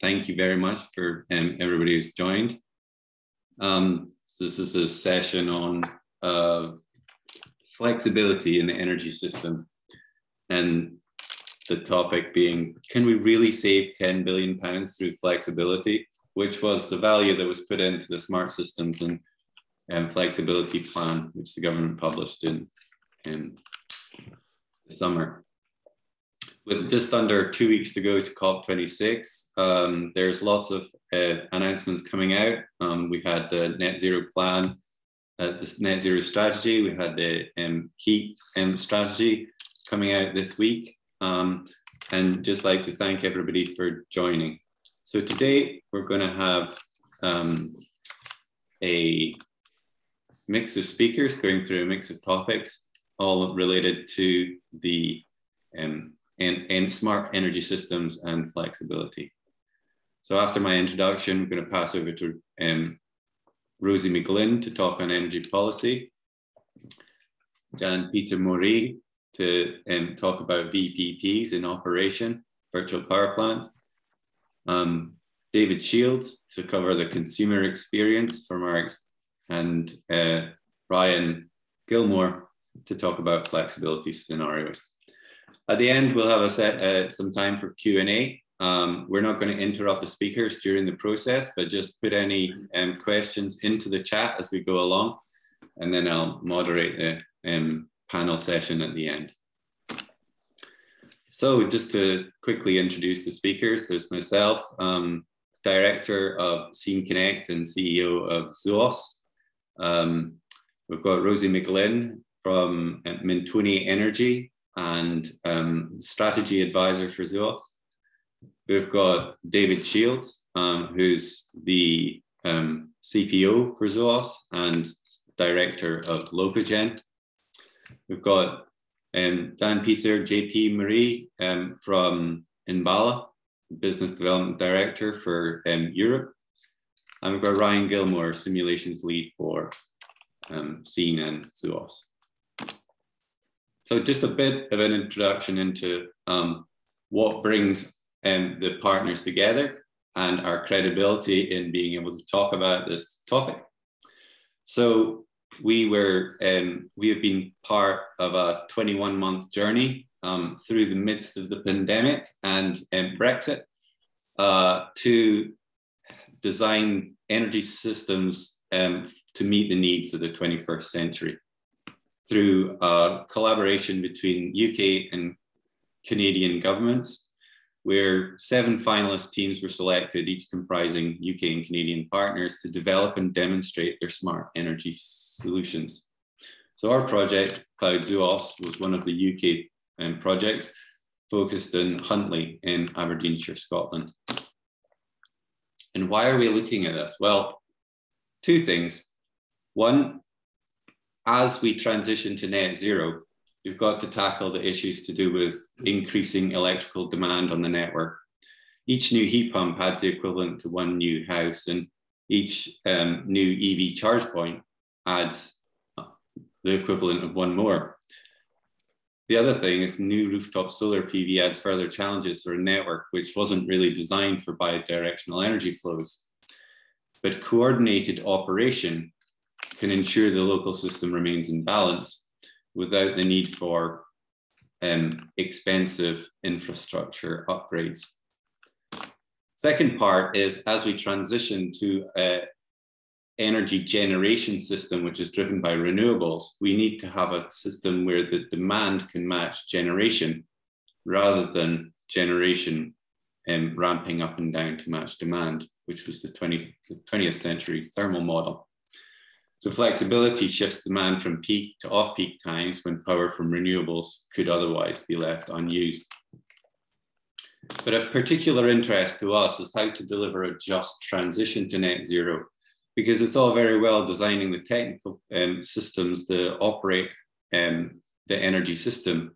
Thank you very much for everybody who's joined. So this is a session on flexibility in the energy system, and the topic being, can we really save £10 billion through flexibility, which was the value that was put into the Smart Systems and Flexibility Plan, which the government published in the summer. With just under 2 weeks to go to COP26, there's lots of announcements coming out. We had the net zero plan, this net zero strategy. We had the heat strategy coming out this week. And just like to thank everybody for joining. So today we're going to have a mix of speakers going through a mix of topics, all related to the and smart energy systems and flexibility. So after my introduction, we're going to pass over to Rosie McGlynn to talk on energy policy, Jan-Peter Marie to talk about VPPs in operation, virtual power plants, David Shields to cover the consumer experience from our, and Ryan Gilmore to talk about flexibility scenarios. At the end, we'll have a set, some time for Q&A. We're not going to interrupt the speakers during the process, but just put any questions into the chat as we go along, and then I'll moderate the panel session at the end. So just to quickly introduce the speakers, there's myself, Director of Scene Connect and CEO of ZOOS. We've got Rosie McGlynn from Mintoni Energy, and strategy advisor for ZOOS. We've got David Shields, who's the CPO for ZOOS and director of Locogen. We've got Jan-Peter JP Marie from Enbala, business development director for Europe. And we've got Ryan Gilmore, simulations lead for Scene and ZOOS. So just a bit of an introduction into what brings the partners together and our credibility in being able to talk about this topic. So we have been part of a 21-month journey through the midst of the pandemic and Brexit to design energy systems to meet the needs of the 21st century, through collaboration between UK and Canadian governments, where 7 finalist teams were selected, each comprising UK and Canadian partners, to develop and demonstrate their smart energy solutions. So our project, CloudZoos, was one of the UK projects focused in Huntly in Aberdeenshire, Scotland. And why are we looking at this? Well, 2 things. One, as we transition to net zero, you've got to tackle the issues to do with increasing electrical demand on the network. Each new heat pump has the equivalent to 1 new house, and each new EV charge point adds the equivalent of 1 more. The other thing is new rooftop solar PV adds further challenges for a network which wasn't really designed for bi-directional energy flows, but coordinated operation can ensure the local system remains in balance without the need for expensive infrastructure upgrades. Second part is, as we transition to an energy generation system which is driven by renewables, we need to have a system where the demand can match generation rather than generation ramping up and down to match demand, which was the 20th century thermal model. So flexibility shifts demand from peak to off-peak times when power from renewables could otherwise be left unused. But of particular interest to us is how to deliver a just transition to net zero, because it's all very well designing the technical systems to operate the energy system,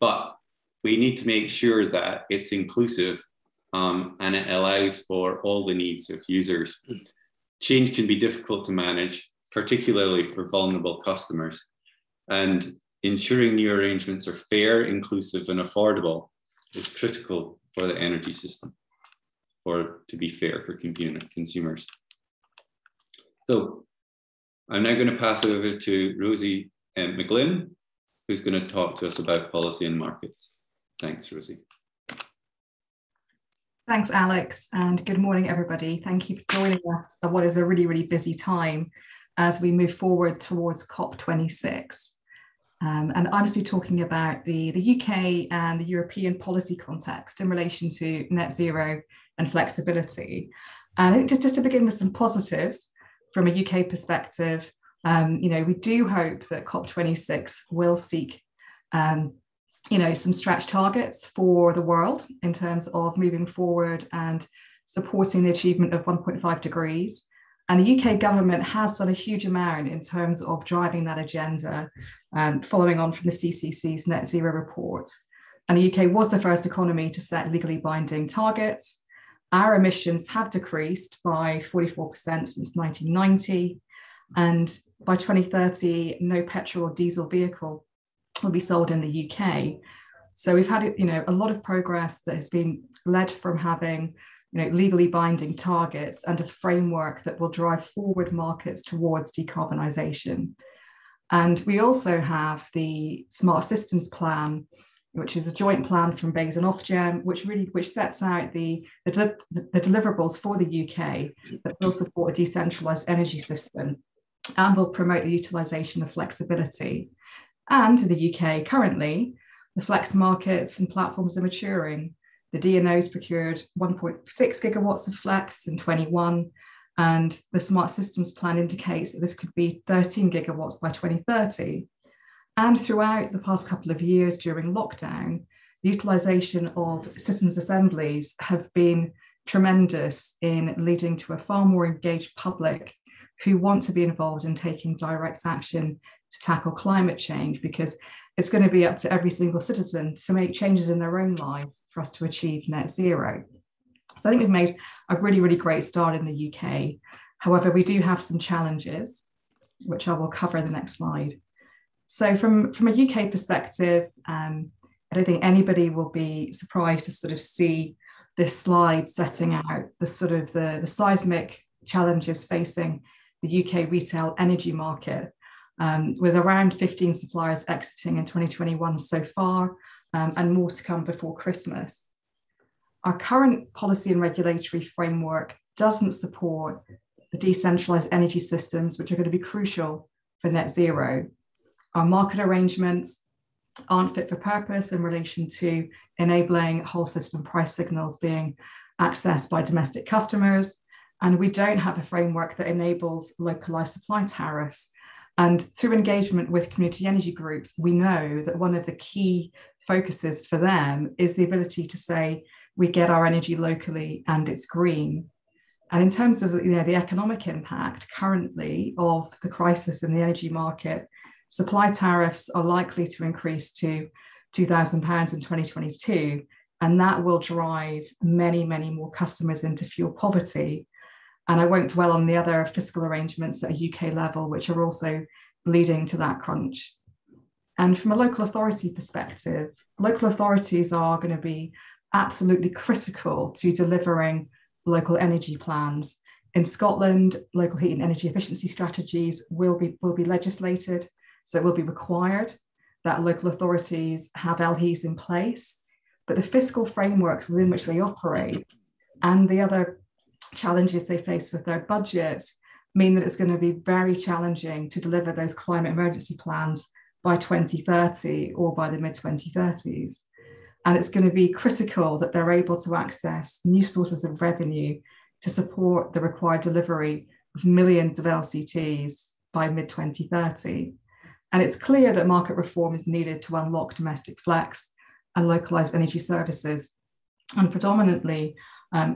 but we need to make sure that it's inclusive and it allows for all the needs of users. Change can be difficult to manage, particularly for vulnerable customers, and ensuring new arrangements are fair, inclusive, and affordable is critical for the energy system. or to be fair for consumers. So I'm now going to pass over to Rosie McGlynn, who's going to talk to us about policy and markets. Thanks, Rosie. Thanks, Alex, and good morning, everybody. Thank you for joining us at what is a really, really busy time as we move forward towards COP26. And I'll just be talking about the UK and the European policy context in relation to net zero and flexibility. And just to begin with some positives from a UK perspective, you know, we do hope that COP26 will seek, you know, some stretch targets for the world in terms of moving forward and supporting the achievement of 1.5 degrees. And the UK government has done a huge amount in terms of driving that agenda, following on from the CCC's net zero report. And the UK was the first economy to set legally binding targets. Our emissions have decreased by 44% since 1990. And by 2030, no petrol or diesel vehicle will be sold in the UK. So we've had, you know, a lot of progress that has been led from having, you know, legally binding targets and a framework that will drive forward markets towards decarbonisation. And we also have the Smart Systems Plan, which is a joint plan from BEIS and Ofgem, which sets out the deliverables for the UK that will support a decentralised energy system and will promote the utilisation of flexibility. And in the UK currently, the flex markets and platforms are maturing. The DNO's procured 1.6 gigawatts of flex in 2021, and the Smart Systems Plan indicates that this could be 13 gigawatts by 2030. And throughout the past couple of years during lockdown, the utilisation of citizens' assemblies have been tremendous in leading to a far more engaged public who want to be involved in taking direct action to tackle climate change, because it's going to be up to every single citizen to make changes in their own lives for us to achieve net zero. So I think we've made a really, really great start in the UK. However, we do have some challenges, which I will cover in the next slide. So from a UK perspective, I don't think anybody will be surprised to sort of see this slide setting out the sort of the seismic challenges facing the UK retail energy market, with around 15 suppliers exiting in 2021 so far, and more to come before Christmas. Our current policy and regulatory framework doesn't support the decentralised energy systems, which are going to be crucial for net zero. Our market arrangements aren't fit for purpose in relation to enabling whole system price signals being accessed by domestic customers, and we don't have a framework that enables localised supply tariffs. And through engagement with community energy groups, we know that one of the key focuses for them is the ability to say, we get our energy locally and it's green. And in terms of, you know, the economic impact currently of the crisis in the energy market, supply tariffs are likely to increase to £2,000 in 2022. And that will drive many, many more customers into fuel poverty. And I won't dwell on the other fiscal arrangements at a UK level, which are also leading to that crunch. And from a local authority perspective, local authorities are going to be absolutely critical to delivering local energy plans. In Scotland, local heat and energy efficiency strategies will be legislated, so it will be required that local authorities have LHEs in place. But the fiscal frameworks within which they operate and the other challenges they face with their budgets mean that it's going to be very challenging to deliver those climate emergency plans by 2030 or by the mid-2030s. And it's going to be critical that they're able to access new sources of revenue to support the required delivery of millions of LCTs by mid-2030. And it's clear that market reform is needed to unlock domestic flex and localised energy services. And predominantly,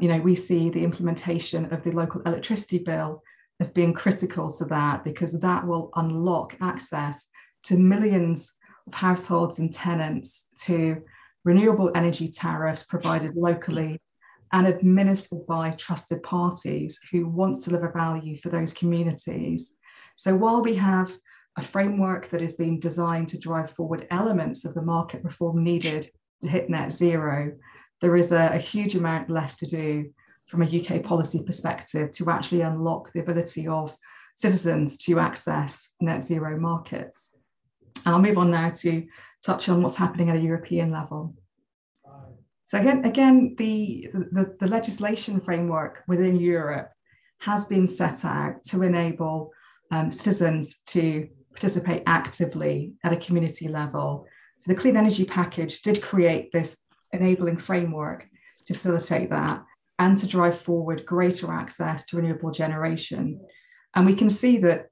you know, we see the implementation of the local electricity bill as being critical to that, because that will unlock access to millions of households and tenants to renewable energy tariffs provided locally and administered by trusted parties who want to deliver value for those communities. So while we have a framework that is being designed to drive forward elements of the market reform needed to hit net zero, there is a huge amount left to do from a UK policy perspective to actually unlock the ability of citizens to access net zero markets. And I'll move on now to touch on what's happening at a European level. So again the legislation framework within Europe has been set out to enable citizens to participate actively at a community level. So the Clean Energy Package did create this enabling framework to facilitate that and to drive forward greater access to renewable generation. And we can see that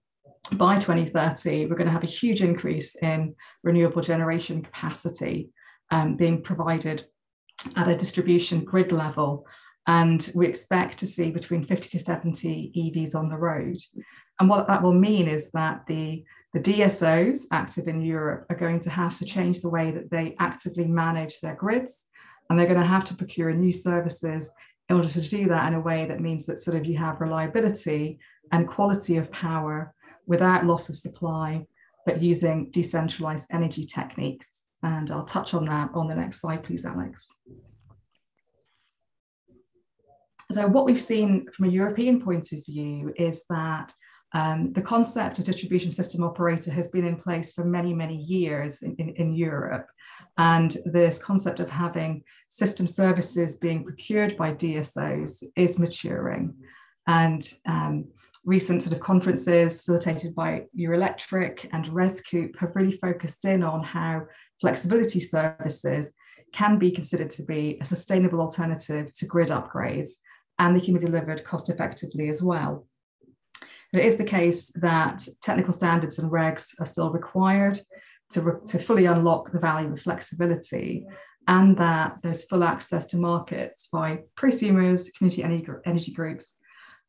by 2030, we're going to have a huge increase in renewable generation capacity being provided at a distribution grid level. And we expect to see between 50 to 70 EVs on the road. And what that will mean is that the DSOs active in Europe are going to have to change the way that they actively manage their grids. And they're going to have to procure new services in order to do that in a way that means that sort of you have reliability and quality of power without loss of supply, but using decentralized energy techniques. And I'll touch on that on the next slide, please, Alex. So what we've seen from a European point of view is that the concept of distribution system operator has been in place for many, many years in Europe. And this concept of having system services being procured by DSOs is maturing. And recent sort of conferences facilitated by Eurelectric and Rescoop have really focused in on how flexibility services can be considered to be a sustainable alternative to grid upgrades, and they can be delivered cost effectively as well. But it is the case that technical standards and regs are still required to fully unlock the value of flexibility, and that there's full access to markets by prosumers, community energy groups,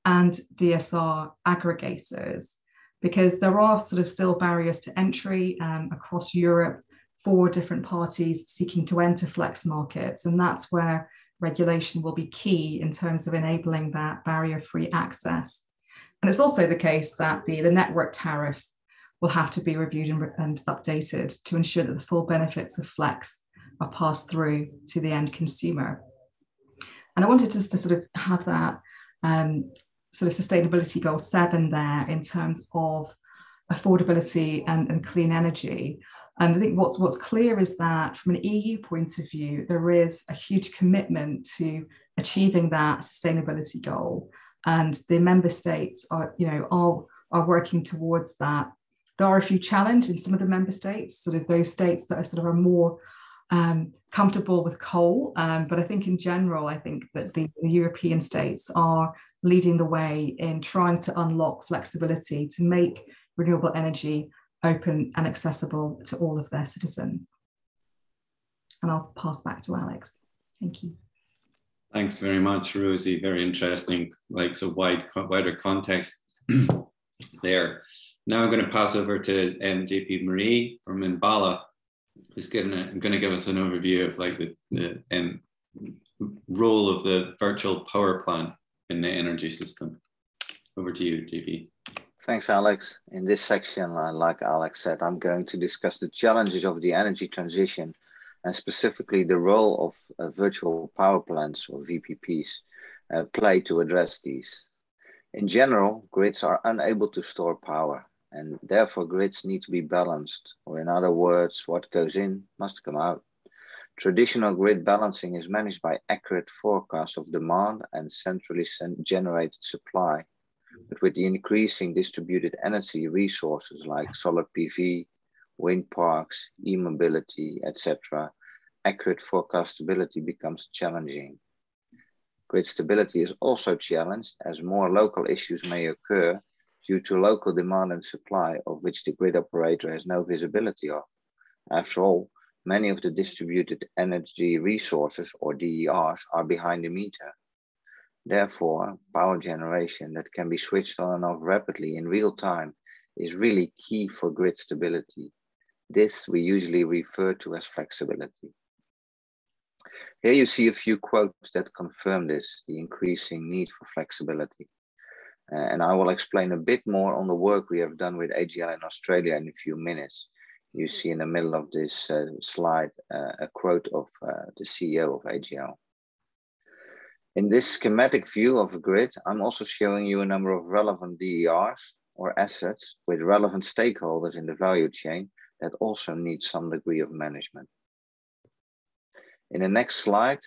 and DSR aggregators, because there are sort of still barriers to entry across Europe for different parties seeking to enter flex markets. And that's where regulation will be key in terms of enabling that barrier-free access. And it's also the case that the network tariffs will have to be reviewed and updated to ensure that the full benefits of flex are passed through to the end consumer. And I wanted us to sort of have that sort of sustainability goal 7 there in terms of affordability and clean energy. And I think what's clear is that from an EU point of view, there is a huge commitment to achieving that sustainability goal. And the member states are, you know, are working towards that. There are a few challenges in some of the member states, sort of those states that are sort of are more comfortable with coal. But I think in general, I think that the European states are leading the way in trying to unlock flexibility to make renewable energy open and accessible to all of their citizens. And I'll pass back to Alex. Thank you. Thanks very much, Rosie. Very interesting, like so wider context there. Now I'm going to pass over to Jan-Peter Marie from Enbala, who's going to give us an overview of like the role of the virtual power plant in the energy system. Over to you, J.P. Thanks, Alex. In this section, like Alex said, I'm going to discuss the challenges of the energy transition and specifically the role of virtual power plants or VPPs play to address these. In general, grids are unable to store power and therefore grids need to be balanced, or in other words, what goes in must come out. Traditional grid balancing is managed by accurate forecasts of demand and centrally generated supply. But with the increasing distributed energy resources like solar PV, wind parks, e-mobility, etc., accurate forecastability becomes challenging. Grid stability is also challenged as more local issues may occur due to local demand and supply of which the grid operator has no visibility of. After all, many of the distributed energy resources or DERs are behind the meter. Therefore, power generation that can be switched on and off rapidly in real time is really key for grid stability. This we usually refer to as flexibility. Here you see a few quotes that confirm this, the increasing need for flexibility. And I will explain a bit more on the work we have done with AGL in Australia in a few minutes. You see in the middle of this slide, a quote of the CEO of AGL. In this schematic view of a grid, I'm also showing you a number of relevant DERs or assets with relevant stakeholders in the value chain that also need some degree of management. In the next slide,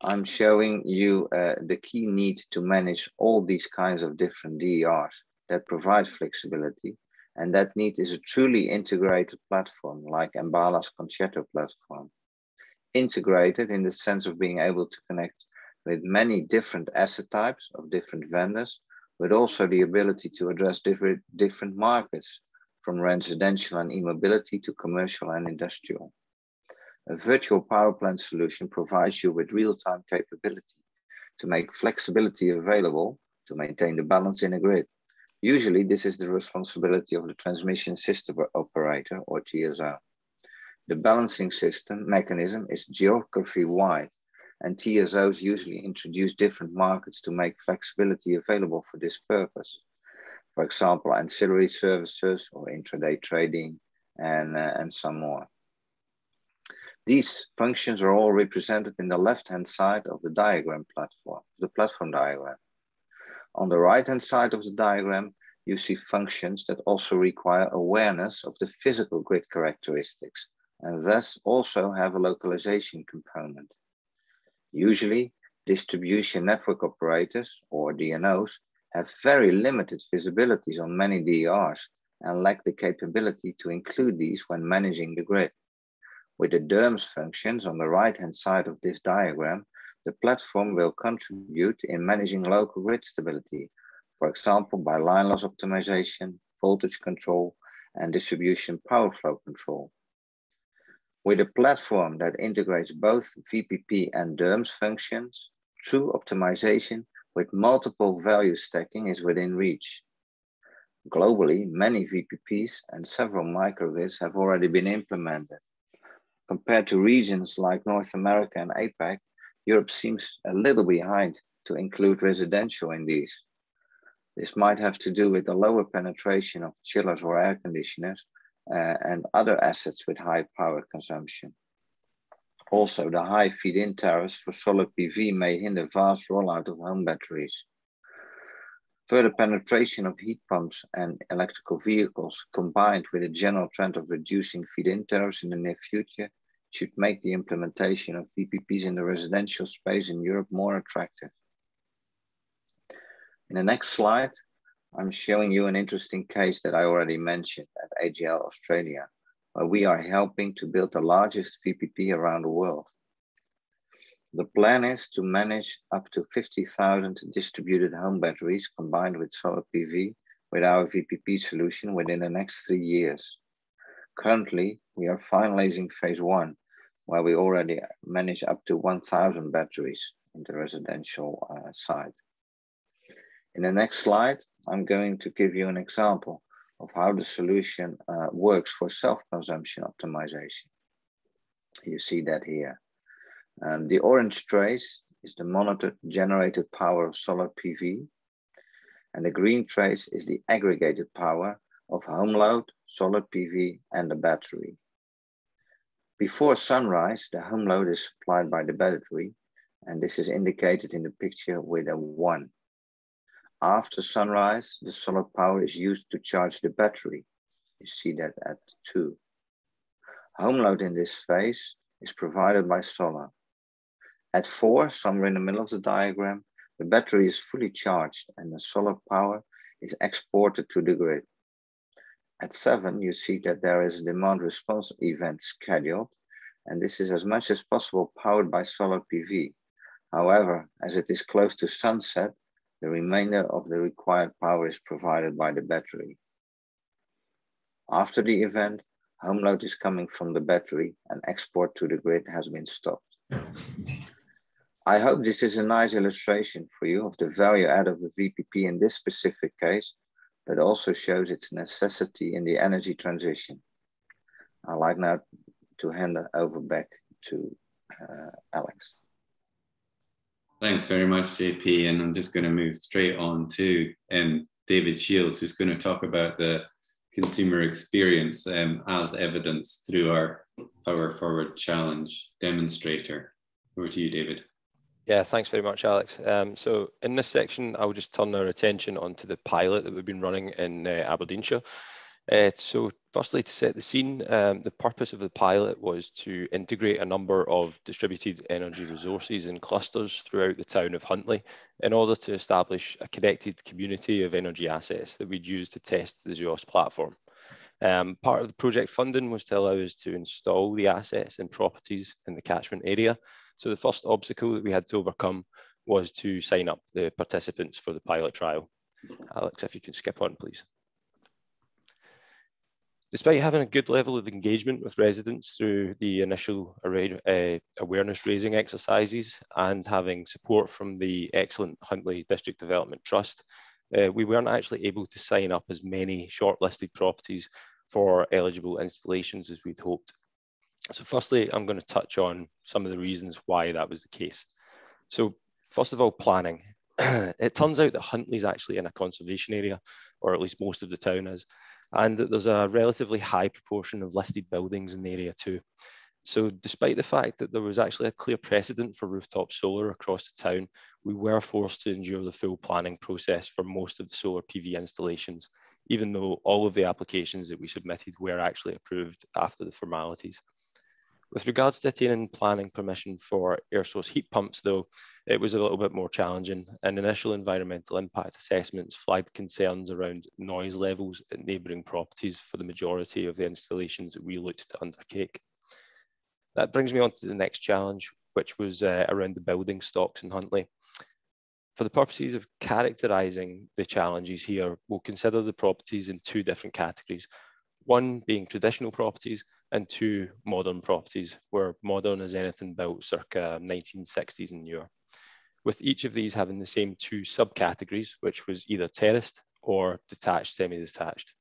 I'm showing you the key need to manage all these kinds of different DERs that provide flexibility. And that need is a truly integrated platform like Enbala's Concerto platform. Integrated in the sense of being able to connect with many different asset types of different vendors, but also the ability to address different markets from residential and e-mobility to commercial and industrial. A virtual power plant solution provides you with real-time capability to make flexibility available to maintain the balance in a grid. Usually, this is the responsibility of the transmission system operator or TSO. The balancing system mechanism is geography-wide, and TSOs usually introduce different markets to make flexibility available for this purpose. For example, ancillary services or intraday trading and some more. These functions are all represented in the left-hand side of the diagram platform, the platform diagram. On the right-hand side of the diagram, you see functions that also require awareness of the physical grid characteristics and thus also have a localization component. Usually, distribution network operators or DNOs have very limited visibilities on many DERs and lack the capability to include these when managing the grid. With the DERMS functions on the right-hand side of this diagram, the platform will contribute in managing local grid stability, for example, by line loss optimization, voltage control, and distribution power flow control. With a platform that integrates both VPP and DERMS functions, true optimization with multiple value stacking is within reach. Globally, many VPPs and several microgrids have already been implemented. Compared to regions like North America and APAC, Europe seems a little behind to include residential in these. This might have to do with the lower penetration of chillers or air conditioners and other assets with high power consumption. Also, the high feed-in tariffs for solar PV may hinder vast rollout of home batteries. Further penetration of heat pumps and electrical vehicles combined with a general trend of reducing feed-in tariffs in the near future should make the implementation of VPPs in the residential space in Europe more attractive. In the next slide, I'm showing you an interesting case that I already mentioned at AGL Australia, where we are helping to build the largest VPP around the world. The plan is to manage up to 50,000 distributed home batteries combined with solar PV with our VPP solution within the next 3 years. Currently, we are finalizing phase 1, where we already manage up to 1,000 batteries in the residential side. In the next slide, I'm going to give you an example of how the solution works for self-consumption optimization. You see that here. The orange trace is the monitored generated power of solar PV, and the green trace is the aggregated power of home load, solar PV, and the battery. Before sunrise, the home load is supplied by the battery, and this is indicated in the picture with a 1. After sunrise, the solar power is used to charge the battery. You see that at 2. Home load in this phase is provided by solar. At 4, somewhere in the middle of the diagram, the battery is fully charged and the solar power is exported to the grid. At 7, you see that there is a demand response event scheduled, and this is as much as possible powered by solar PV. However, as it is close to sunset, the remainder of the required power is provided by the battery. After the event, home load is coming from the battery and export to the grid has been stopped. I hope this is a nice illustration for you of the value add of the VPP in this specific case, but also shows its necessity in the energy transition. I'd like now to hand it over back to Alex. Thanks very much, JP. And I'm just going to move straight on to David Shields, who's going to talk about the consumer experience as evidenced through our Power Forward Challenge demonstrator. Over to you, David. Yeah, thanks very much, Alex. So in this section, I will just turn our attention onto the pilot that we've been running in Aberdeenshire. So firstly, to set the scene, the purpose of the pilot was to integrate a number of distributed energy resources in clusters throughout the town of Huntly in order to establish a connected community of energy assets that we'd use to test the ZEOS platform. Part of the project funding was to allow us to install the assets and properties in the catchment area. So the first obstacle that we had to overcome was to sign up the participants for the pilot trial. Alex, if you can skip on, please. Despite having a good level of engagement with residents through the initial awareness raising exercises and having support from the excellent Huntly District Development Trust, we weren't actually able to sign up as many shortlisted properties for eligible installations as we'd hoped. So firstly, I'm going to touch on some of the reasons why that was the case. So first of all, planning. It turns out that Huntly's actually in a conservation area, or at least most of the town is, and that there's a relatively high proportion of listed buildings in the area too. So despite the fact that there was actually a clear precedent for rooftop solar across the town, we were forced to endure the full planning process for most of the solar PV installations, even though all of the applications that we submitted were actually approved after the formalities. With regards to attaining planning permission for air source heat pumps though, it was a little bit more challenging, and initial environmental impact assessments flagged concerns around noise levels at neighbouring properties for the majority of the installations that we looked to undertake. That brings me on to the next challenge, which was around the building stocks in Huntly. For the purposes of characterising the challenges here, we'll consider the properties in two different categories, one being traditional properties and two modern properties, where modern is anything built circa 1960s and newer, with each of these having the same two subcategories, which was either terraced or detached, semi-detached.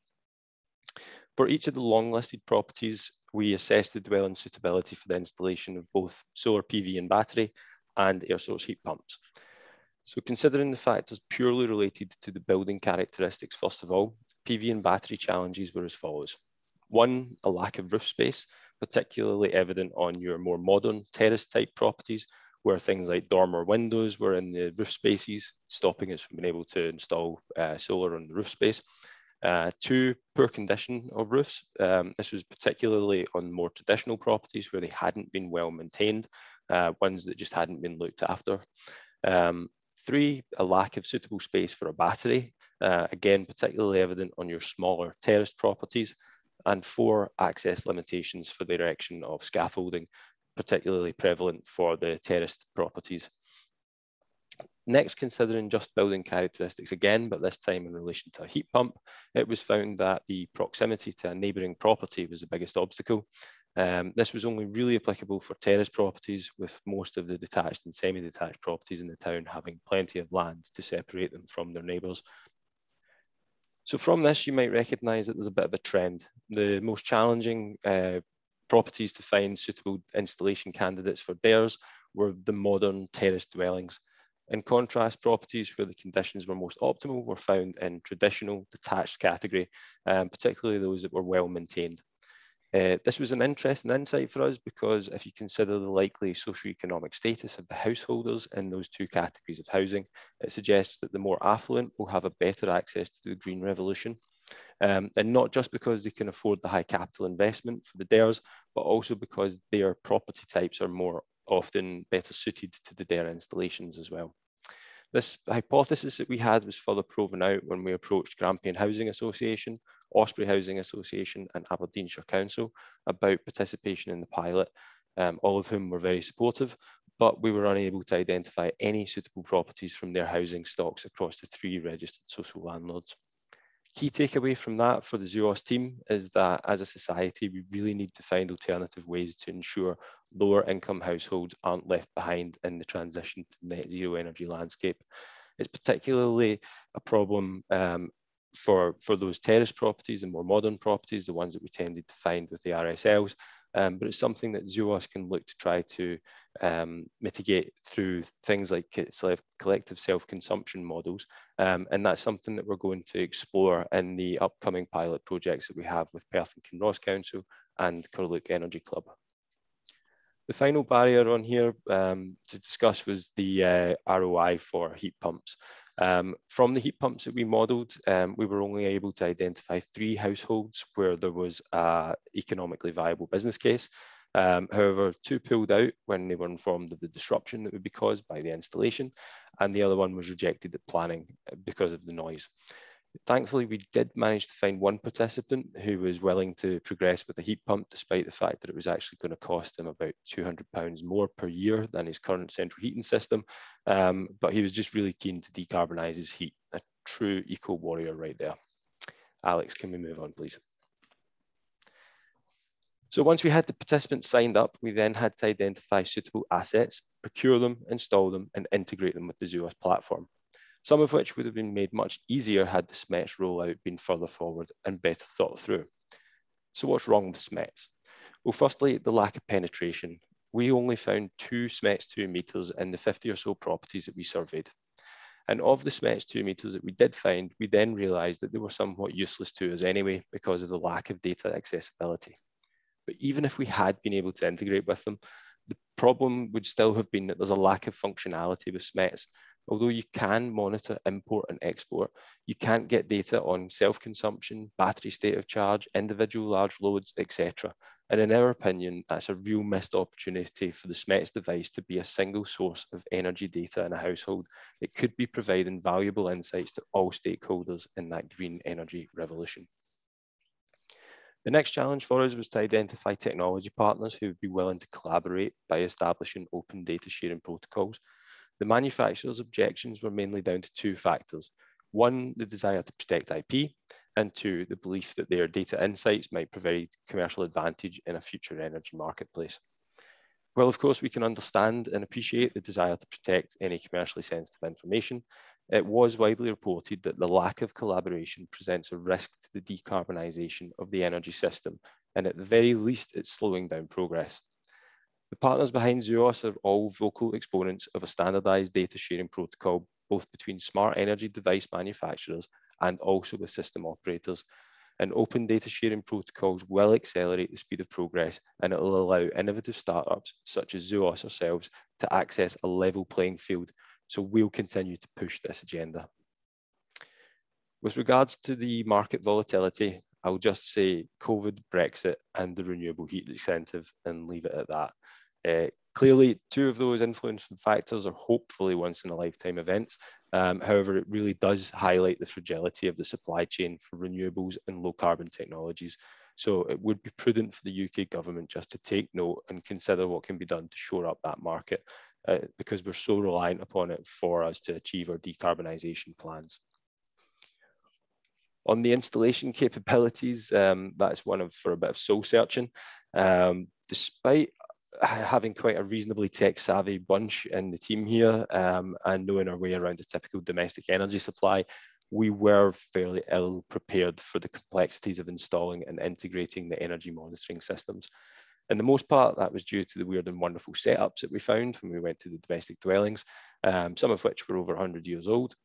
For each of the long-listed properties, we assessed the dwelling suitability for the installation of both solar PV and battery and air source heat pumps. So considering the factors purely related to the building characteristics, first of all, PV and battery challenges were as follows. One, a lack of roof space, particularly evident on your more modern terrace type properties, where things like dormer windows were in the roof spaces, stopping us from being able to install solar on the roof space. Two, poor condition of roofs. This was particularly on more traditional properties where they hadn't been well maintained, ones that just hadn't been looked after. Three, a lack of suitable space for a battery, again, particularly evident on your smaller terraced properties. And four, access limitations for the erection of scaffolding, particularly prevalent for the terraced properties. Next, considering just building characteristics again, but this time in relation to a heat pump, it was found that the proximity to a neighbouring property was the biggest obstacle. This was only really applicable for terrace properties, with most of the detached and semi-detached properties in the town having plenty of land to separate them from their neighbours. So from this, you might recognise that there's a bit of a trend. The most challenging properties to find suitable installation candidates for DERs were the modern terrace dwellings. In contrast, properties where the conditions were most optimal were found in traditional detached category, particularly those that were well maintained. This was an interesting insight for us because if you consider the likely socioeconomic status of the householders in those two categories of housing, it suggests that the more affluent will have a better access to the green revolution. And not just because they can afford the high capital investment for the DERs, but also because their property types are more often better suited to the DER installations as well. This hypothesis that we had was further proven out when we approached Grampian Housing Association, Osprey Housing Association and Aberdeenshire Council about participation in the pilot, all of whom were very supportive, but we were unable to identify any suitable properties from their housing stocks across the three registered social landlords. Key takeaway from that for the ZEOS team is that as a society, we really need to find alternative ways to ensure lower income households aren't left behind in the transition to net zero energy landscape. It's particularly a problem for those terrace properties and more modern properties, the ones that we tended to find with the RSLs, but it's something that ZEOS can look to try to mitigate through things like collective self-consumption models, and that's something that we're going to explore in the upcoming pilot projects that we have with Perth and Kinross Council and Curluke Energy Club. The final barrier on here to discuss was the ROI for heat pumps. From the heat pumps that we modelled, we were only able to identify 3 households where there was an economically viable business case. However, 2 pulled out when they were informed of the disruption that would be caused by the installation, and the other one was rejected at planning because of the noise. Thankfully, we did manage to find one participant who was willing to progress with a heat pump, despite the fact that it was actually going to cost him about £200 more per year than his current central heating system. But he was just really keen to decarbonise his heat. A true eco-warrior right there. Alex, can we move on, please? So once we had the participants signed up, we then had to identify suitable assets, procure them, install them, and integrate them with the ZEOS platform. Some of which would have been made much easier had the SMETS rollout been further forward and better thought through. So what's wrong with SMETS? Well, firstly, the lack of penetration. We only found 2 SMETS 2 meters in the 50 or so properties that we surveyed. And of the SMETS 2 meters that we did find, we then realized that they were somewhat useless to us anyway because of the lack of data accessibility. But even if we had been able to integrate with them, the problem would still have been that there's a lack of functionality with SMETS. Although you can monitor import and export, you can't get data on self-consumption, battery state of charge, individual large loads, etc. And in our opinion, that's a real missed opportunity for the SMETS device to be a single source of energy data in a household. It could be providing valuable insights to all stakeholders in that green energy revolution. The next challenge for us was to identify technology partners who would be willing to collaborate by establishing open data sharing protocols. The manufacturer's objections were mainly down to 2 factors. 1, the desire to protect IP, and 2, the belief that their data insights might provide commercial advantage in a future energy marketplace. Well, of course, we can understand and appreciate the desire to protect any commercially sensitive information. It was widely reported that the lack of collaboration presents a risk to the decarbonisation of the energy system, and at the very least, it's slowing down progress. The partners behind ZEOS are all vocal exponents of a standardised data sharing protocol, both between smart energy device manufacturers and also with system operators. And open data sharing protocols will accelerate the speed of progress, and it will allow innovative startups such as ZEOS ourselves to access a level playing field. So we'll continue to push this agenda. With regards to the market volatility, I'll just say COVID, Brexit, and the renewable heat incentive and leave it at that. Clearly, 2 of those influencing factors are hopefully once-in-a-lifetime events. However, it really does highlight the fragility of the supply chain for renewables and low-carbon technologies. So it would be prudent for the UK government just to take note and consider what can be done to shore up that market because we're so reliant upon it for us to achieve our decarbonisation plans. On the installation capabilities, that's one for a bit of soul searching. Despite having quite a reasonably tech-savvy bunch in the team here and knowing our way around a typical domestic energy supply, we were fairly ill-prepared for the complexities of installing and integrating the energy monitoring systems. In the most part, that was due to the weird and wonderful setups that we found when we went to the domestic dwellings, some of which were over 100 years old.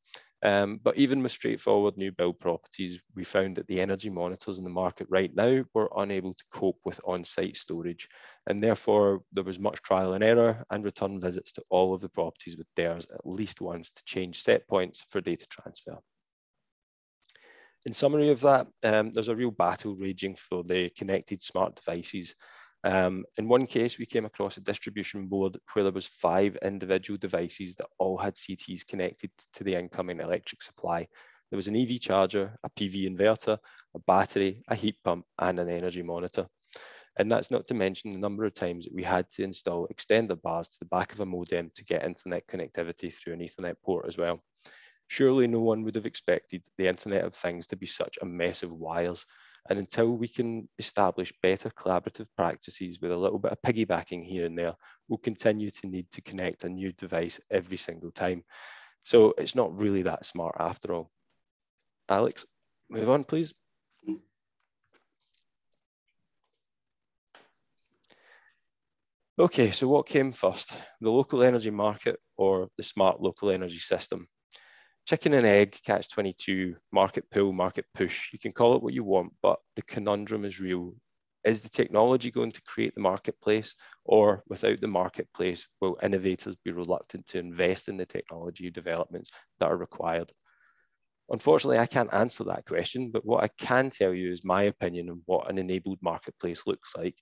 But even with straightforward new build properties, we found that the energy monitors in the market right now were unable to cope with on-site storage, and therefore there was much trial and error and return visits to all of the properties with DERs at least once to change set points for data transfer. In summary of that, there's a real battle raging for the connected smart devices. In one case, we came across a distribution board where there was 5 individual devices that all had CTs connected to the incoming electric supply. There was an EV charger, a PV inverter, a battery, a heat pump, and an energy monitor. And that's not to mention the number of times that we had to install extender bars to the back of a modem to get internet connectivity through an Ethernet port as well. Surely no one would have expected the Internet of Things to be such a mess of wires. And until we can establish better collaborative practices with a little bit of piggybacking here and there, we'll continue to need to connect a new device every single time. So it's not really that smart after all. Alex, move on, please. Okay, so what came first? The local energy market or the smart local energy system? Chicken and egg, catch-22, market pull, market push. You can call it what you want, but the conundrum is real. Is the technology going to create the marketplace, or without the marketplace, will innovators be reluctant to invest in the technology developments that are required? Unfortunately, I can't answer that question, but what I can tell you is my opinion on what an enabled marketplace looks like.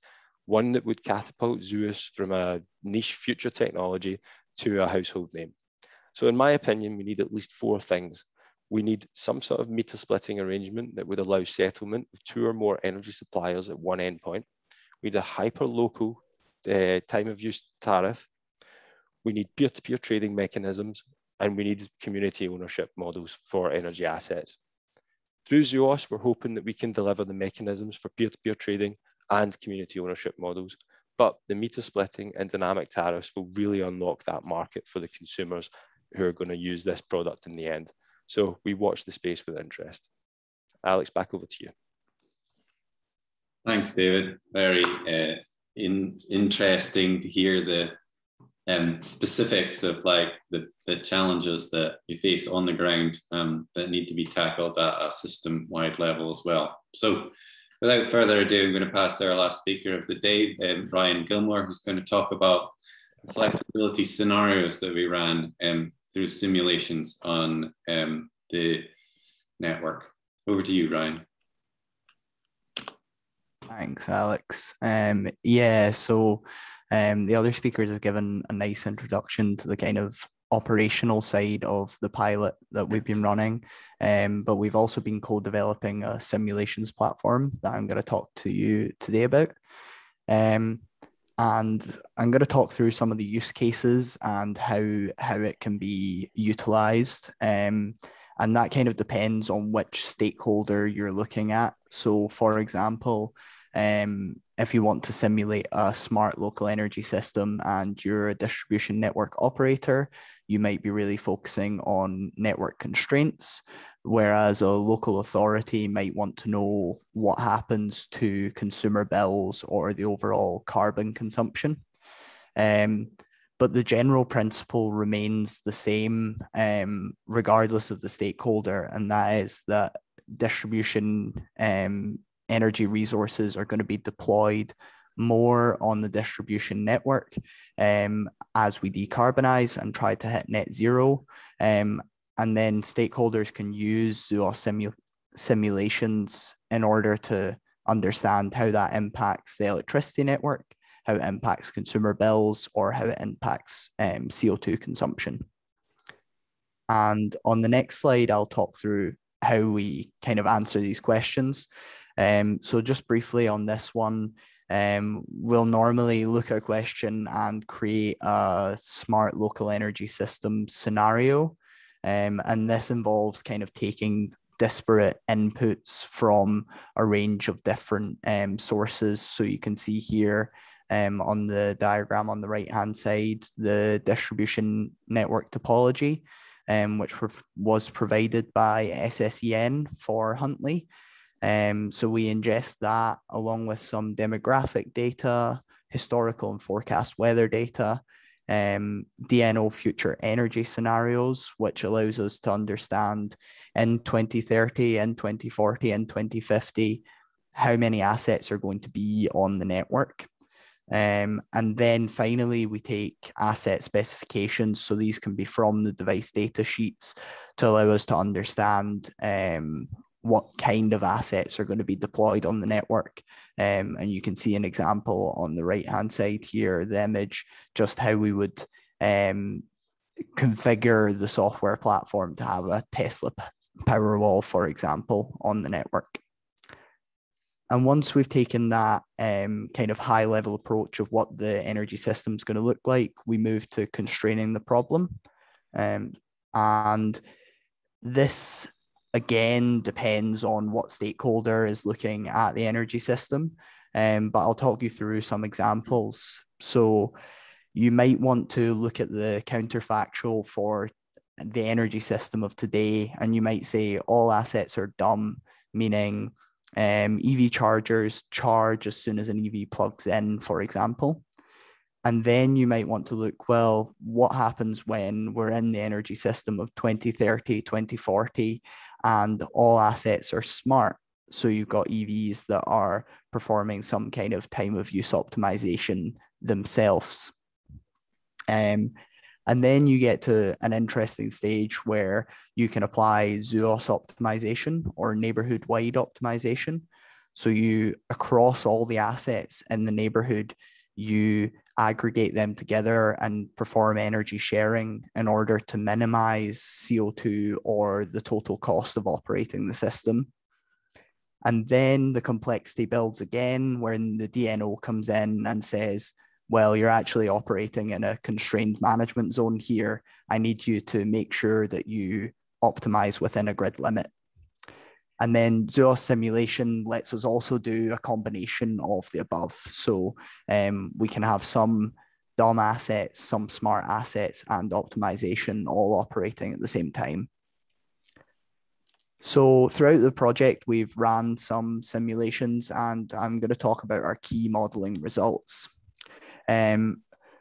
One that would catapult ZEUS from a niche future technology to a household name. So in my opinion, we need at least four things. We need some sort of meter splitting arrangement that would allow settlement of two or more energy suppliers at one endpoint. We need a hyper-local time of use tariff. We need peer-to-peer trading mechanisms, and we need community ownership models for energy assets. Through ZEUS, we're hoping that we can deliver the mechanisms for peer-to-peer trading and community ownership models, but the meter splitting and dynamic tariffs will really unlock that market for the consumers who are going to use this product in the end. So we watch the space with interest. Alex, back over to you. Thanks, David. Very interesting to hear the specifics of like the challenges that you face on the ground that need to be tackled at a system-wide level as well. So without further ado, I'm going to pass to our last speaker of the day, Ryan Gilmore, who's going to talk about flexibility scenarios that we ran through simulations on the network. Over to you, Ryan. Thanks, Alex. The other speakers have given a nice introduction to the kind of operational side of the pilot that we've been running, but we've also been co-developing a simulations platform that I'm going to talk to you today about. And I'm going to talk through some of the use cases and how it can be utilized. And that kind of depends on which stakeholder you're looking at. So for example, if you want to simulate a smart local energy system and you're a distribution network operator, you might be really focusing on network constraints, whereas a local authority might want to know what happens to consumer bills or the overall carbon consumption. But the general principle remains the same regardless of the stakeholder, and that is that distribution energy resources are going to be deployed more on the distribution network as we decarbonize and try to hit net zero. And then stakeholders can use ZEUS simulations in order to understand how that impacts the electricity network, how it impacts consumer bills, or how it impacts CO2 consumption. And on the next slide, I'll talk through how we kind of answer these questions. So just briefly on this one, we'll normally look at a question and create a smart local energy system scenario. And this involves kind of taking disparate inputs from a range of different sources. So you can see here on the diagram on the right-hand side, the distribution network topology, which was provided by SSEN for Huntly. So we ingest that along with some demographic data, historical and forecast weather data, DNO future energy scenarios, which allows us to understand in 2030, in 2040, in 2050, how many assets are going to be on the network. And then finally, we take asset specifications. So these can be from the device data sheets to allow us to understand what kind of assets are going to be deployed on the network. And you can see an example on the right-hand side here, the image, just how we would configure the software platform to have a Tesla Powerwall, for example, on the network. And once we've taken that kind of high-level approach of what the energy system is going to look like, we move to constraining the problem. And this, again, depends on what stakeholder is looking at the energy system, but I'll talk you through some examples. So you might want to look at the counterfactual for the energy system of today, and you might say all assets are dumb, meaning EV chargers charge as soon as an EV plugs in, for example. And then you might want to look, well, what happens when we're in the energy system of 2030, 2040, and all assets are smart? So you've got EVs that are performing some kind of time of use optimization themselves. And then you get to an interesting stage where you can apply ZOOS optimization or neighborhood-wide optimization. So you, across all the assets in the neighborhood, you aggregate them together and perform energy sharing in order to minimize CO2 or the total cost of operating the system. And then the complexity builds again when the DNO comes in and says, well, you're actually operating in a constrained management zone here. I need you to make sure that you optimize within a grid limit. And then ZOOS simulation lets us also do a combination of the above. So we can have some dumb assets, some smart assets, and optimization all operating at the same time. So throughout the project, we've ran some simulations, and I'm going to talk about our key modeling results.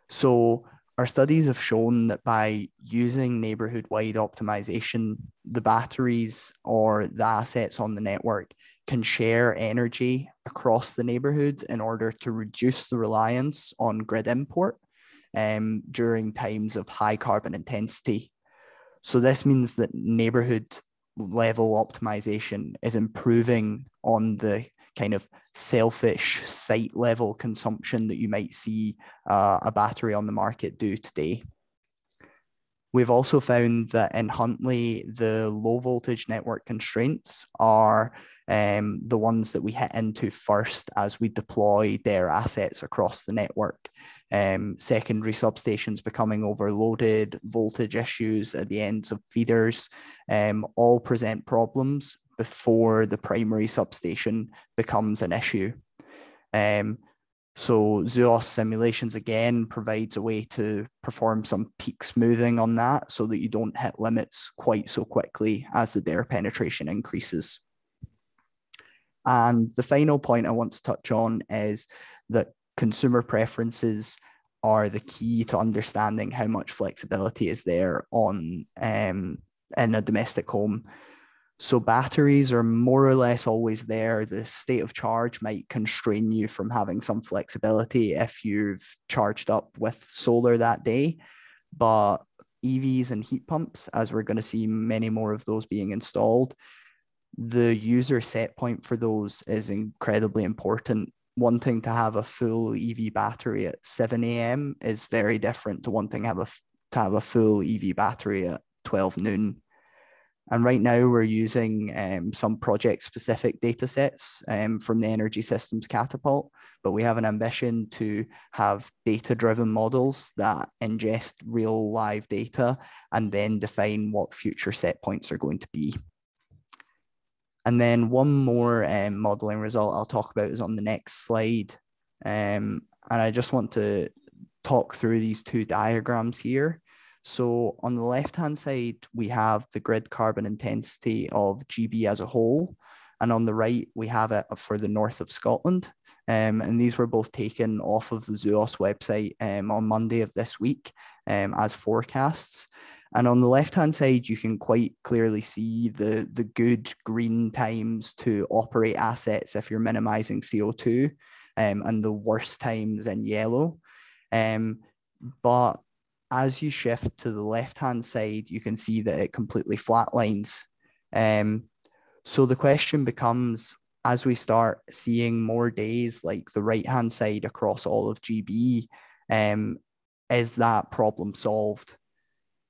So our studies have shown that by using neighborhood-wide optimization, the batteries or the assets on the network can share energy across the neighborhood in order to reduce the reliance on grid import during times of high carbon intensity. So this means that neighborhood level optimization is improving on the kind of selfish site level consumption that you might see a battery on the market do today. We've also found that in Huntly, the low voltage network constraints are the ones that we hit into first as we deploy DER assets across the network. Secondary substations becoming overloaded, voltage issues at the ends of feeders, all present problems before the primary substation becomes an issue. So ZOOS simulations again provides a way to perform some peak smoothing on that so that you don't hit limits quite so quickly as the DER penetration increases. And the final point I want to touch on is that consumer preferences are the key to understanding how much flexibility is there on in a domestic home. So batteries are more or less always there. The state of charge might constrain you from having some flexibility if you've charged up with solar that day. But EVs and heat pumps, as we're going to see many more of those being installed, the user set point for those is incredibly important. Wanting to have a full EV battery at 7 a.m. is very different to wanting to have a full EV battery at 12 noon. And right now we're using some project-specific data sets from the Energy Systems Catapult, but we have an ambition to have data-driven models that ingest real live data and then define what future set points are going to be. And then one more modeling result I'll talk about is on the next slide. And I just want to talk through these two diagrams here. So on the left-hand side, we have the grid carbon intensity of GB as a whole. And on the right, we have it for the north of Scotland. And these were both taken off of the ZOOS website on Monday of this week as forecasts. And on the left-hand side, you can quite clearly see the good green times to operate assets if you're minimizing CO2 and the worst times in yellow. But as you shift to the left-hand side, you can see that it completely flatlines. So the question becomes, as we start seeing more days like the right-hand side across all of GB, is that problem solved?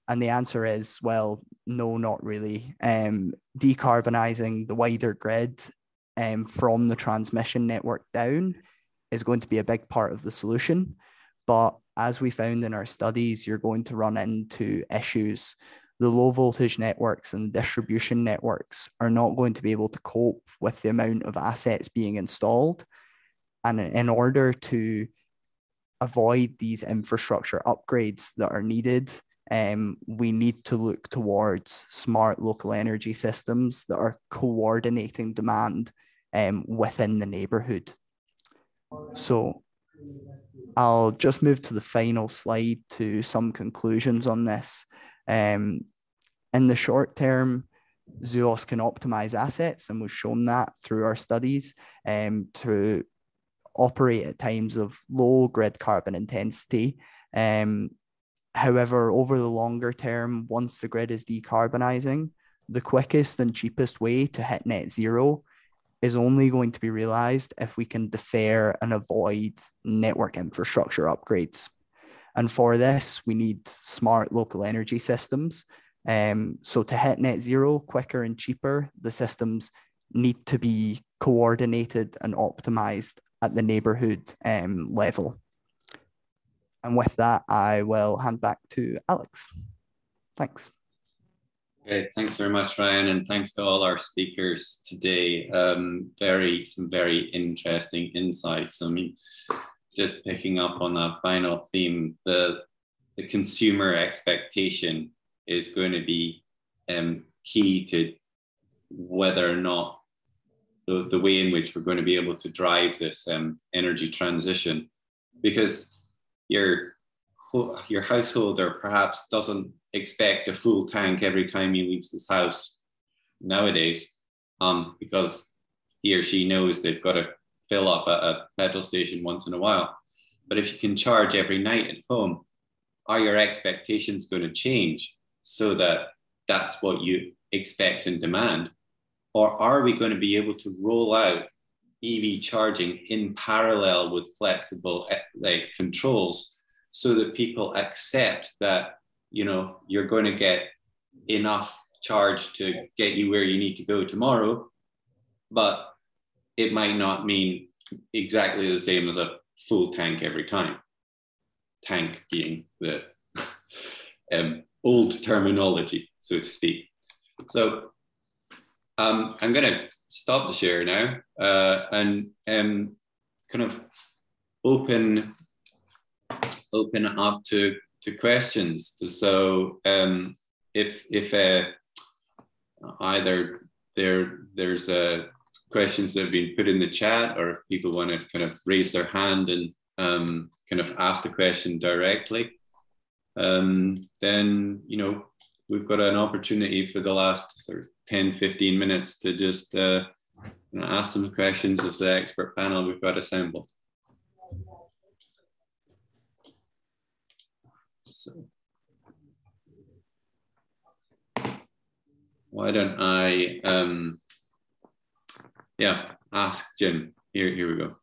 And the answer is, well, no, not really. Decarbonizing the wider grid from the transmission network down is going to be a big part of the solution. But as we found in our studies, you're going to run into issues. The low voltage networks and the distribution networks are not going to be able to cope with the amount of assets being installed. And in order to avoid these infrastructure upgrades that are needed, we need to look towards smart local energy systems that are coordinating demand within the neighborhood. So I'll just move to the final slide to some conclusions on this. In the short term, Zoos can optimize assets, and we've shown that through our studies to operate at times of low grid carbon intensity. However, over the longer term, once the grid is decarbonizing, the quickest and cheapest way to hit net zero is only going to be realized if we can defer and avoid network infrastructure upgrades. And for this, we need smart local energy systems. So to hit net zero quicker and cheaper, the systems need to be coordinated and optimized at the neighborhood level. And with that, I will hand back to Alex. Thanks. Okay, thanks very much, Ryan, and thanks to all our speakers today. Some very interesting insights. I mean, just picking up on that final theme, the consumer expectation is going to be key to whether or not the way in which we're going to be able to drive this energy transition, because your householder perhaps doesn't expect a full tank every time he leaves his house nowadays, because he or she knows they've got to fill up at a petrol station once in a while. But if you can charge every night at home, are your expectations going to change so that that's what you expect and demand? Or are we going to be able to roll out EV charging in parallel with flexible controls so that people accept that, you know, you're going to get enough charge to get you where you need to go tomorrow, but it might not mean exactly the same as a full tank every time. Tank being the old terminology, so to speak. So I'm going to stop the share now and kind of open up to questions. So if either there's questions that have been put in the chat, or if people want to kind of raise their hand and kind of ask the question directly, then, you know, we've got an opportunity for the last sort of 10-15 minutes to just ask some questions of the expert panel we've got assembled. So why don't I ask Jim. Here we go.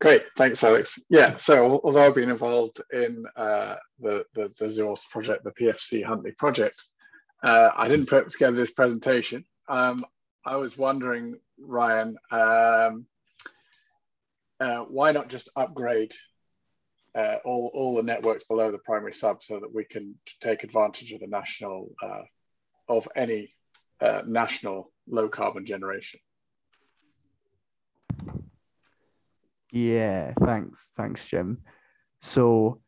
Great, thanks, Alex. Yeah, so although I've been involved in the ZEOS project, the PFC Huntley project, I didn't put together this presentation. I was wondering, Ryan, why not just upgrade all the networks below the primary sub so that we can take advantage of the national, of any national low carbon generation? Yeah, thanks, Jim. So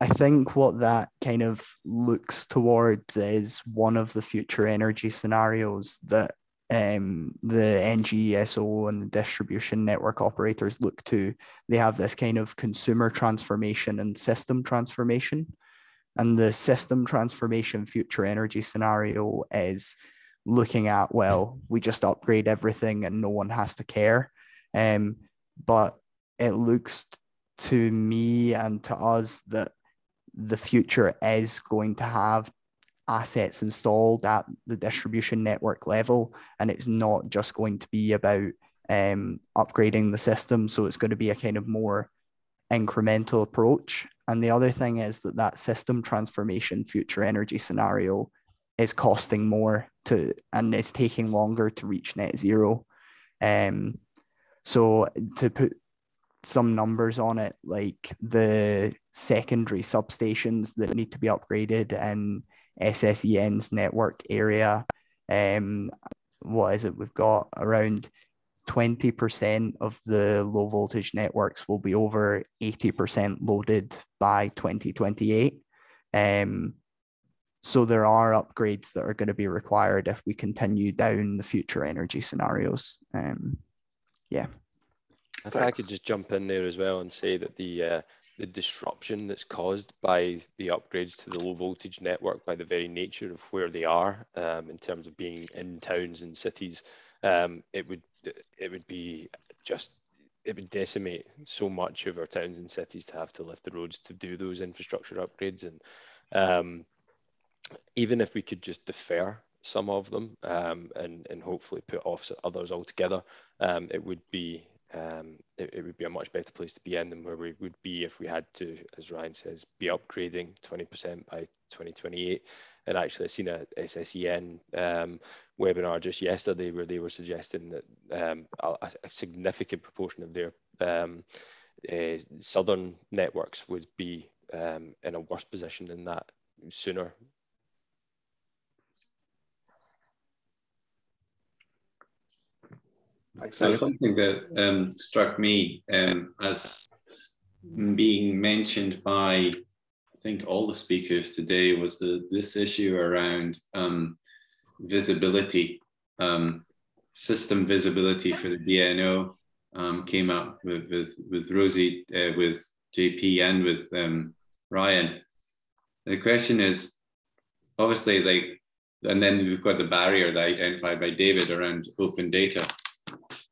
I think what that kind of looks towards is one of the future energy scenarios that the NGESO and the distribution network operators look to. They have this kind of consumer transformation and system transformation. And the system transformation future energy scenario is looking at, well, we just upgrade everything and no one has to care. But it looks to me and to us that the future is going to have assets installed at the distribution network level, and it's not just going to be about upgrading the system. So it's going to be a kind of more incremental approach. And the other thing is that that system transformation future energy scenario is costing more to, and it's taking longer to reach net zero. So to put some numbers on it, like the secondary substations that need to be upgraded in SSEN's network area, what is it? We've got around 20% of the low voltage networks will be over 80% loaded by 2028. So there are upgrades that are going to be required if we continue down the future energy scenarios. Yeah. If I could just jump in there as well and say that the the disruption that's caused by the upgrades to the low voltage network by the very nature of where they are in terms of being in towns and cities, it would decimate so much of our towns and cities to have to lift the roads to do those infrastructure upgrades. And even if we could just defer some of them and hopefully put off others altogether, it would be a much better place to be in than where we would be if we had to, as Ryan says, be upgrading 20% by 2028. And actually, I've seen a SSEN webinar just yesterday where they were suggesting that a significant proportion of their southern networks would be in a worse position than that sooner. So something that struck me as being mentioned by, I think, all the speakers today was this issue around visibility, system visibility for the DNO came up with Rosie, with JP, and with Ryan. The question is, obviously, like, and then we've got the barrier that identified by David around open data.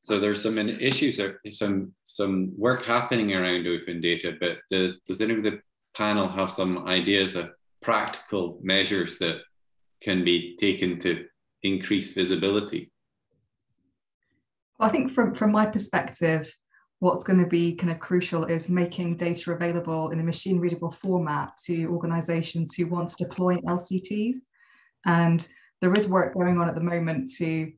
So there's some issues, or some work happening around open data, but does any of the panel have some ideas of practical measures that can be taken to increase visibility? Well, I think from my perspective, what's going to be kind of crucial is making data available in a machine readable format to organisations who want to deploy LCTs. And there is work going on at the moment to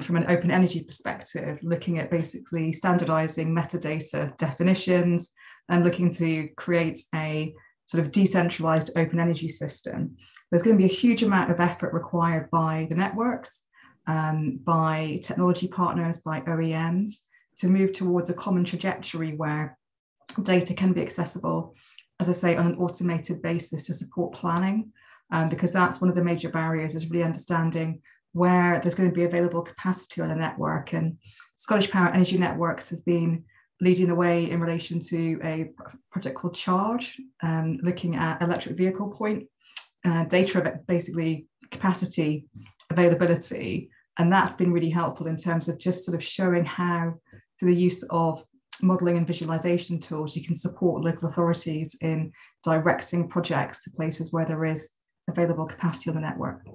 from an open energy perspective, looking at basically standardising metadata definitions and looking to create a sort of decentralised open energy system. There's going to be a huge amount of effort required by the networks, by technology partners, by OEMs, to move towards a common trajectory where data can be accessible, as I say, on an automated basis to support planning, because that's one of the major barriers, is really understanding where there's going to be available capacity on a network. And Scottish Power Energy Networks have been leading the way in relation to a project called CHARGE, looking at electric vehicle point, data, basically capacity availability. And that's been really helpful in terms of just sort of showing how, through the use of modelling and visualisation tools, you can support local authorities in directing projects to places where there is available capacity on the network.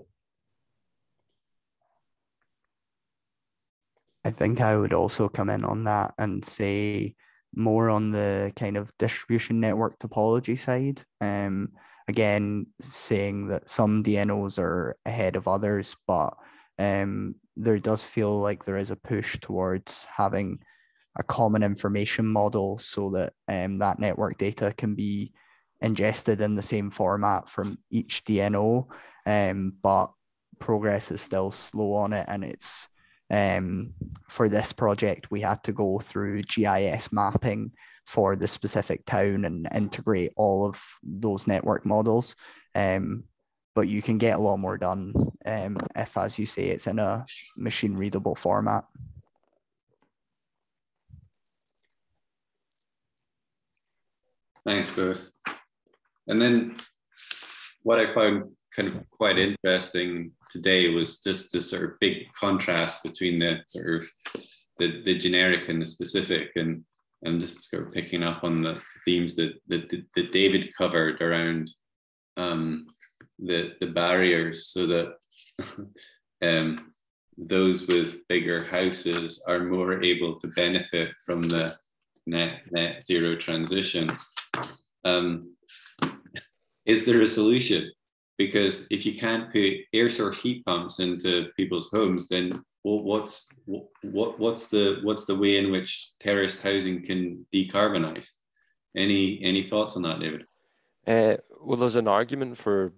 I think I would also come in on that and say more on the kind of distribution network topology side. Again, saying that some DNOs are ahead of others, but there does feel like there is a push towards having a common information model so that that network data can be ingested in the same format from each DNO, but progress is still slow on it, and it's for this project, we had to go through GIS mapping for the specific town and integrate all of those network models. But you can get a lot more done if, as you say, it's in a machine readable format. Thanks, both. And then what I found kind of quite interesting today was just the sort of big contrast between the sort of the generic and the specific, and I'm just sort of picking up on the themes that David covered around the barriers, so that those with bigger houses are more able to benefit from the net zero transition. Is there a solution? Because if you can't put air source heat pumps into people's homes, then what's the way in which terraced housing can decarbonize? Any thoughts on that, David? Well, there's an argument for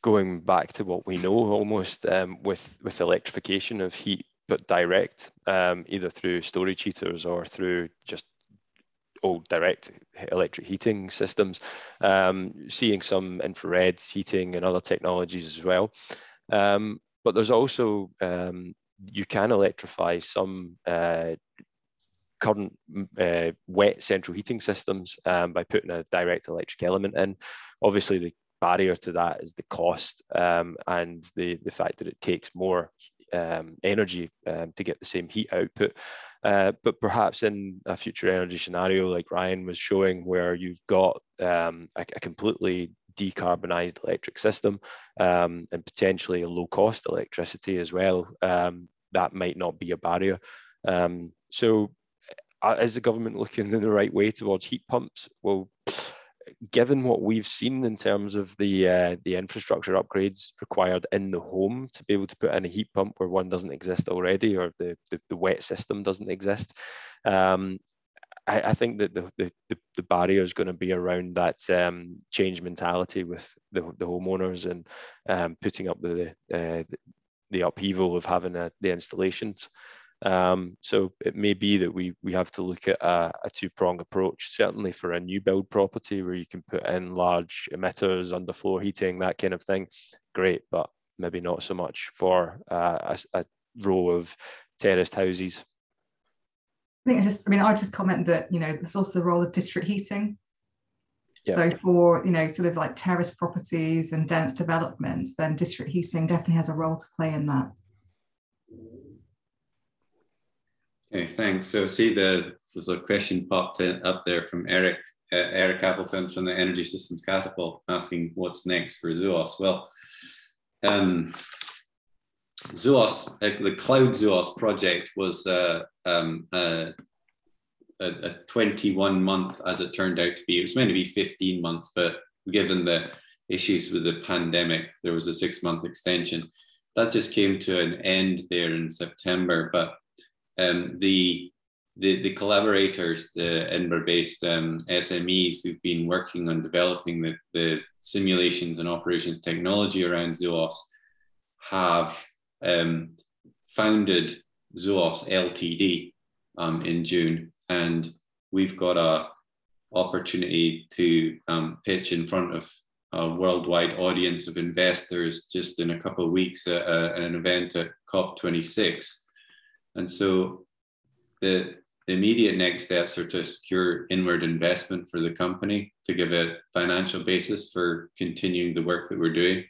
going back to what we know almost with electrification of heat, but direct, either through storage heaters or through just old direct electric heating systems, seeing some infrared heating and other technologies as well. But there's also, you can electrify some current wet central heating systems by putting a direct electric element in. Obviously, the barrier to that is the cost and the fact that it takes more energy to get the same heat output. But perhaps in a future energy scenario like Ryan was showing, where you've got a completely decarbonized electric system and potentially a low cost electricity as well, that might not be a barrier. So is the government looking in the right way towards heat pumps? Well, given what we've seen in terms of the infrastructure upgrades required in the home to be able to put in a heat pump where one doesn't exist already, or the wet system doesn't exist, I think that the barrier is going to be around that change mentality with the homeowners and putting up with the upheaval of having the installations. So it may be that we have to look at a two-prong approach, certainly for a new build property where you can put in large emitters, underfloor heating, that kind of thing. Great, but maybe not so much for a row of terraced houses. I just comment that, you know, there's also the role of district heating. Yep. So for, you know, sort of like terrace properties and dense developments, then district heating definitely has a role to play in that. Okay, thanks. So see there's a question popped up there from Eric, Eric Appleton from the Energy Systems Catapult, asking what's next for ZOAS. Well, ZOAS, the CloudZoos project was a 21-month, as it turned out to be. It was meant to be 15 months, but given the issues with the pandemic, there was a 6-month extension. That just came to an end there in September, but the collaborators, the Edinburgh-based SMEs who've been working on developing the simulations and operations technology around ZOAS have founded ZOAS Ltd in June, and we've got an opportunity to pitch in front of a worldwide audience of investors just in a couple of weeks at an event at COP26. And so the immediate next steps are to secure inward investment for the company to give a financial basis for continuing the work that we're doing.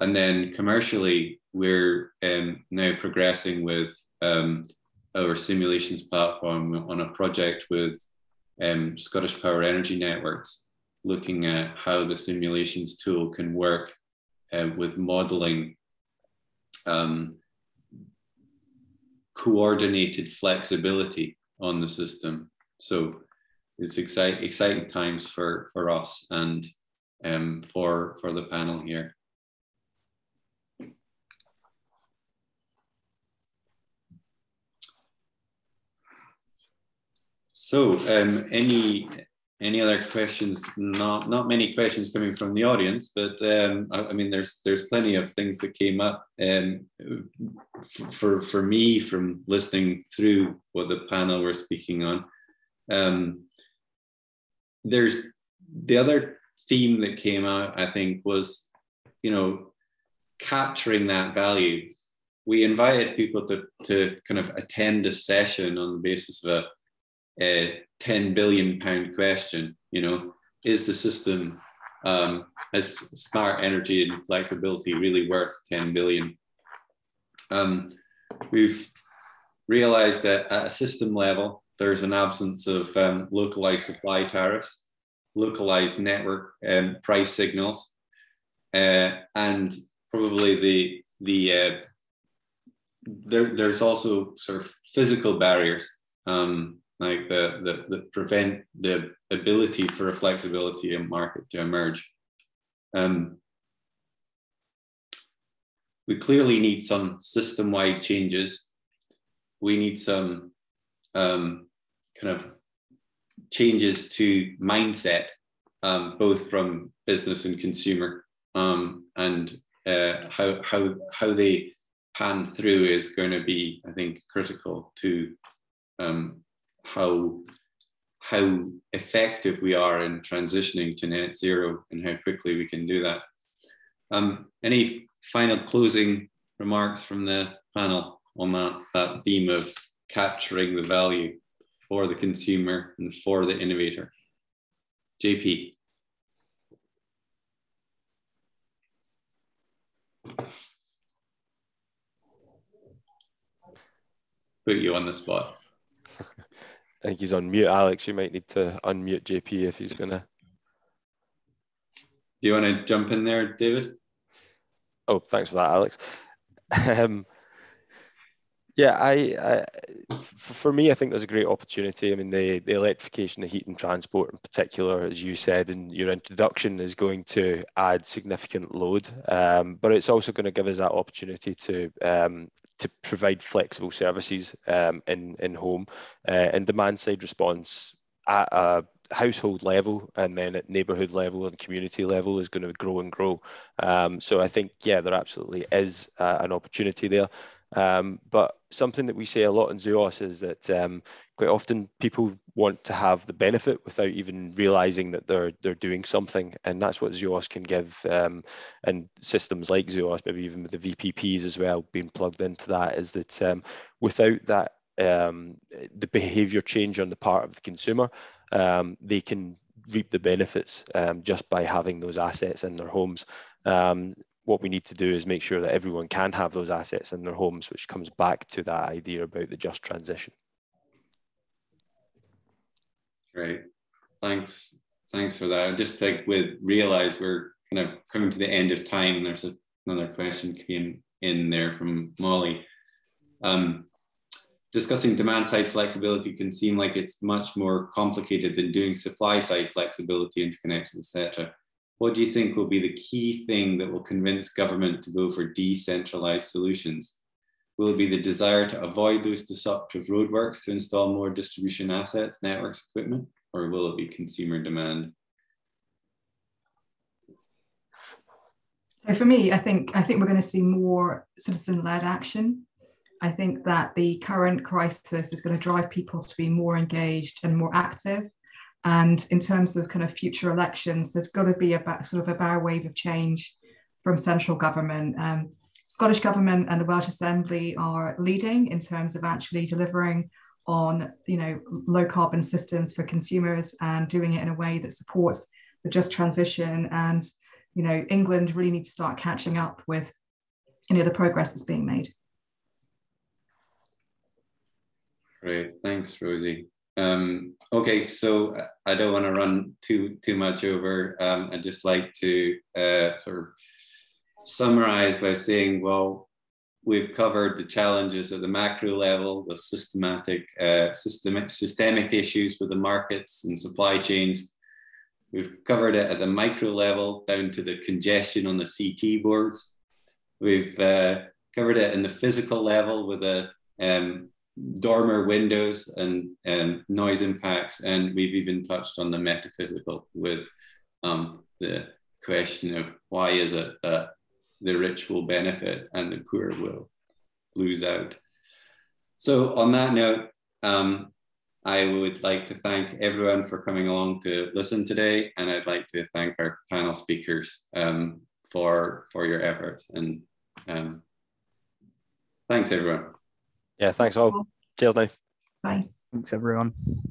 And then commercially, we're now progressing with our simulations platform on a project with Scottish Power Energy Networks, looking at how the simulations tool can work with modeling coordinated flexibility on the system. So it's exciting times for us and for the panel here. So any other questions? Not many questions coming from the audience, but I mean, there's plenty of things that came up for me from listening through what the panel were speaking on. There's the other theme that came out, I think, was, you know, capturing that value. We invited people to kind of attend a session on the basis of a £10 billion question. You know, is the system as smart energy and flexibility really worth 10 billion? We've realized that at a system level, there's an absence of localized supply tariffs, localized network price signals, and probably there's also sort of physical barriers, like that prevent the ability for a flexibility in market to emerge. We clearly need some system-wide changes. We need some kind of changes to mindset, both from business and consumer, and how they pan through is going to be, I think, critical to how effective we are in transitioning to net zero and how quickly we can do that. Any final closing remarks from the panel on that theme of capturing the value? for the consumer and for the innovator. JP. Put you on the spot. I think he's on mute, Alex. You might need to unmute JP if he's gonna. Do you want to jump in there, David? Oh, thanks for that, Alex. Yeah, for me, I think there's a great opportunity. I mean, the electrification of heat and transport in particular, as you said in your introduction, is going to add significant load, but it's also going to give us that opportunity to provide flexible services in home and demand side response at a household level, and then at neighbourhood level and community level is going to grow and grow. So I think, yeah, there absolutely is an opportunity there. But something that we say a lot in Zoos is that quite often people want to have the benefit without even realising that they're doing something, and that's what Zoos can give, and systems like Zoos, maybe even with the VPPs as well, being plugged into that, is that without that the behaviour change on the part of the consumer, they can reap the benefits just by having those assets in their homes. What we need to do is make sure that everyone can have those assets in their homes, which comes back to that idea about the just transition. Great, thanks for that. Just like with realize we're kind of coming to the end of time. There's another question came in there from Molly. Discussing demand side flexibility can seem like it's much more complicated than doing supply side flexibility, interconnections, etc. What do you think will be the key thing that will convince government to go for decentralized solutions? Will it be the desire to avoid those disruptive roadworks to install more distribution assets, networks, equipment, or will it be consumer demand? So for me, I think we're going to see more citizen-led action. I think that the current crisis is going to drive people to be more engaged and more active. And in terms of kind of future elections, there's got to be sort of a bow wave of change from central government. Scottish government and the Welsh Assembly are leading in terms of actually delivering on, you know, low carbon systems for consumers and doing it in a way that supports the just transition. And, you know, England really needs to start catching up with, you know, the progress that's being made. Great, thanks, Rosie. Okay, so I don't want to run too much over. I'd just like to sort of summarize by saying, well, we've covered the challenges at the macro level, the systemic issues with the markets and supply chains. We've covered it at the micro level, down to the congestion on the CT boards. We've covered it in the physical level with the dormer windows and noise impacts, and we've even touched on the metaphysical with the question of why is it that the rich will benefit and the poor will lose out. So on that note, I would like to thank everyone for coming along to listen today, and I'd like to thank our panel speakers for your efforts, and thanks everyone. Yeah, thanks all. Cheers now. Bye. Thanks, everyone.